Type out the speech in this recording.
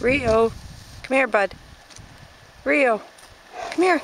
Rio, come here, bud. Rio, come here.